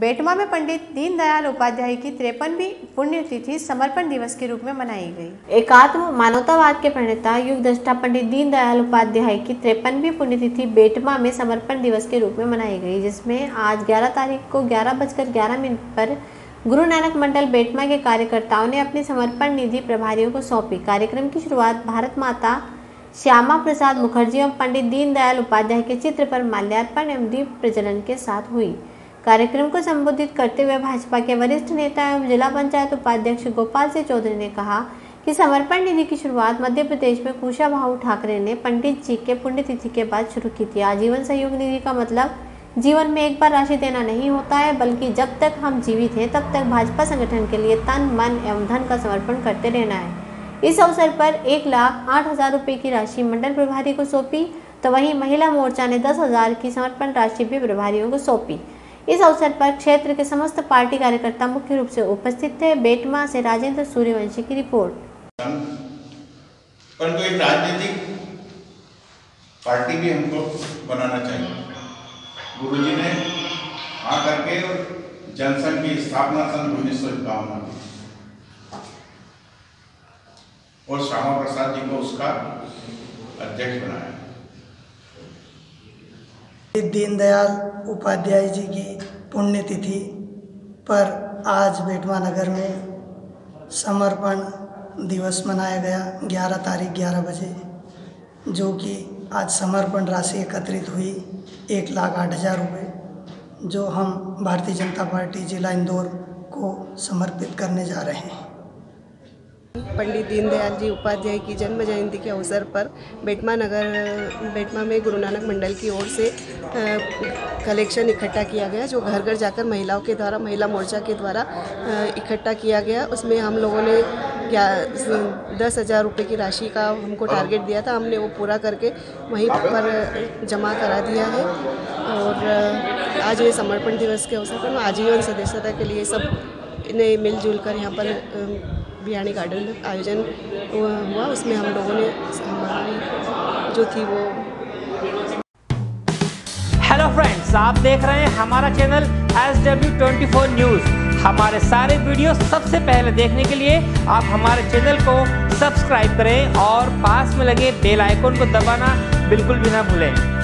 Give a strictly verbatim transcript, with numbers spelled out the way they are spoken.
बेटमा में पंडित दीनदयाल उपाध्याय की तिरपनवीं पुण्यतिथि समर्पण दिवस के रूप में मनाई गई। एकात्म मानवतावाद के प्रणेता युग दृष्टा पंडित दीनदयाल उपाध्याय की तिरपनवीं पुण्यतिथि बेटमा में समर्पण दिवस के रूप में मनाई गई, जिसमें आज ग्यारह तारीख को ग्यारह बजकर ग्यारह मिनट पर गुरु नानक मंडल बेटमा के कार्यकर्ताओं ने अपनी समर्पण निधि प्रभारियों को सौंपी। कार्यक्रम की शुरुआत भारत माता श्यामा प्रसाद मुखर्जी और पंडित दीनदयाल उपाध्याय के चित्र पर माल्यार्पण एवं दीप प्रज्वलन के साथ हुई। कार्यक्रम को संबोधित करते हुए भाजपा के वरिष्ठ नेता एवं जिला पंचायत उपाध्यक्ष गोपाल सिंह चौधरी ने कहा कि समर्पण निधि की शुरुआत मध्य प्रदेश में कुशवाहा भाऊ ठाकरे ने पंडित जी के पुण्यतिथि के बाद शुरू की थी। आजीवन सहयोग निधि का मतलब जीवन में एक बार राशि देना नहीं होता है, बल्कि जब तक हम जीवित हैं तब तक भाजपा संगठन के लिए तन मन एवं धन का समर्पण करते रहना है। इस अवसर पर एक लाख आठ हजार रुपये की राशि मंडल प्रभारी को सौंपी, तो वहीं महिला मोर्चा ने दस हजार की समर्पण राशि भी प्रभारियों को सौंपी। इस अवसर पर क्षेत्र के समस्त पार्टी कार्यकर्ता मुख्य रूप से उपस्थित थे। बेटमा से राजेंद्र सूर्यवंशी की रिपोर्ट। परंतु एक राजनीतिक पार्टी भी हमको बनाना चाहिए। गुरुजी ने आकर के जनसंघ की स्थापना सन उन्नीस सौ इक्यावन में और श्यामा प्रसाद जी को उसका अध्यक्ष बनाया। दीनदयाल उपाध्याय जी की पुण्यतिथि पर आज बेटमा नगर में समर्पण दिवस मनाया गया। ग्यारह तारीख ग्यारह बजे जो कि आज समर्पण राशि एकत्रित हुई एक लाख आठ हज़ार रुपये, जो हम भारतीय जनता पार्टी जिला इंदौर को समर्पित करने जा रहे हैं। पंडित दीनदयाल जी उपाध्याय की जन्म जयंती के अवसर पर बेटमा नगर बेटमा में गुरु नानक मंडल की ओर से कलेक्शन इकट्ठा किया गया, जो घर घर जाकर महिलाओं के द्वारा महिला मोर्चा के द्वारा इकट्ठा किया गया। उसमें हम लोगों ने क्या दस हज़ार रुपये की राशि का हमको टारगेट दिया था, हमने वो पूरा करके वहीं पर जमा करा दिया है। और आज ये समर्पण दिवस के अवसर पर आजीवन सदस्यता के लिए सब ने मिलजुल कर यहाँ पर बियाणी गार्डन में आयोजन हुआ, उसमें हम लोगों ने हमारी जो थी वो। हेलो फ्रेंड्स, आप देख रहे हैं हमारा चैनल एस डब्ल्यू चौबीस न्यूज़। हमारे सारे वीडियो सबसे पहले देखने के लिए आप हमारे चैनल को सब्सक्राइब करें और पास में लगे बेल आइकन को दबाना बिल्कुल भी ना भूलें।